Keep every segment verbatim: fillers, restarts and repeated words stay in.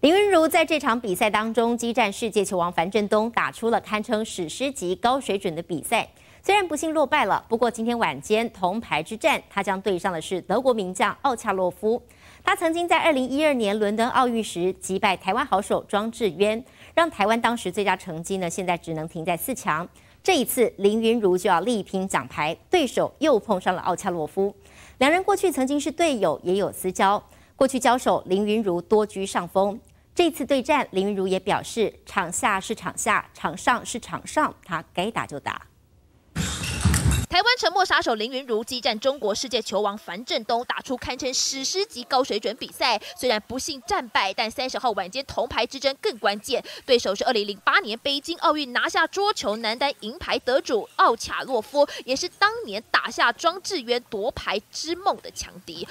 林昀儒在这场比赛当中激战世界球王樊振东，打出了堪称史诗级高水准的比赛。虽然不幸落败了，不过今天晚间铜牌之战，他将对上的是德国名将奥恰洛夫。他曾经在二零一二年伦敦奥运时击败台湾好手庄智渊，让台湾当时最佳成绩呢，现在只能停在四强。这一次林昀儒就要力拼奖牌，对手又碰上了奥恰洛夫，两人过去曾经是队友，也有私交。过去交手，林昀儒多居上风。 这次对战，林昀儒也表示，场下是场下，场上是场上，他该打就打。台湾沉默杀手林昀儒激战中国世界球王樊振东，打出堪称史诗级高水准比赛。虽然不幸战败，但三十号晚间铜牌之争更关键，对手是二零零八年北京奥运拿下桌球男单银牌得主奥恰洛夫，也是当年打下庄智渊夺牌之梦的强敌。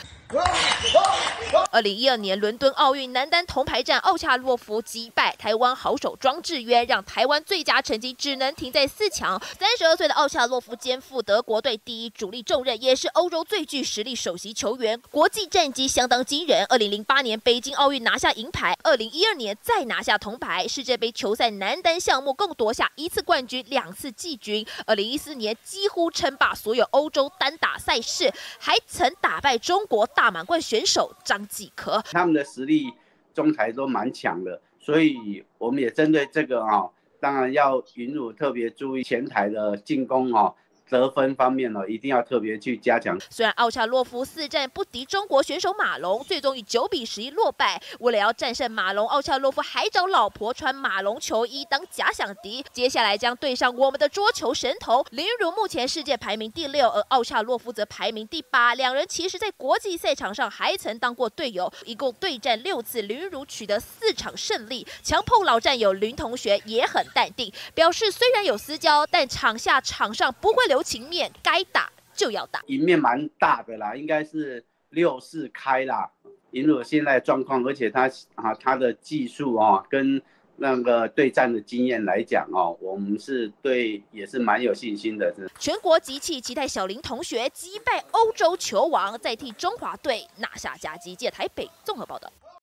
二零一二年伦敦奥运男单铜牌战，奥恰洛夫击败台湾好手庄智渊，让台湾最佳成绩只能停在四强。三十二岁的奥恰洛夫肩负德国队第一主力重任，也是欧洲最具实力首席球员，国际战绩相当惊人。二零零八年北京奥运拿下银牌， 二零一二年再拿下铜牌，世界杯球赛男单项目共夺下一次冠军、两次季军。二零一四年几乎称霸所有欧洲单打赛事，还曾打败中国 大满贯选手张继科，他们的实力中台都蛮强的，所以我们也针对这个啊、哦，当然要昀儒特别注意前台的进攻哦。 得分方面呢，一定要特别去加强。虽然奥恰洛夫四战不敌中国选手马龙，最终以九比十一落败。为了要战胜马龙，奥恰洛夫还找老婆穿马龙球衣当假想敌。接下来将对上我们的桌球神童林昀儒，目前世界排名第六，而奥恰洛夫则排名第八。两人其实在国际赛场上还曾当过队友，一共对战六次，林昀儒取得四场胜利。强碰老战友林同学也很淡定，表示虽然有私交，但场下场上不会留 留情面，该打就要打，赢面蛮大的啦，应该是六四开啦。昀儒现在状况，而且他啊他的技术哦，跟那个对战的经验来讲哦，我们是对也是蛮有信心的。全国集气期待小林同学击败欧洲球王，再替中华队拿下佳绩。记者台北综合报道。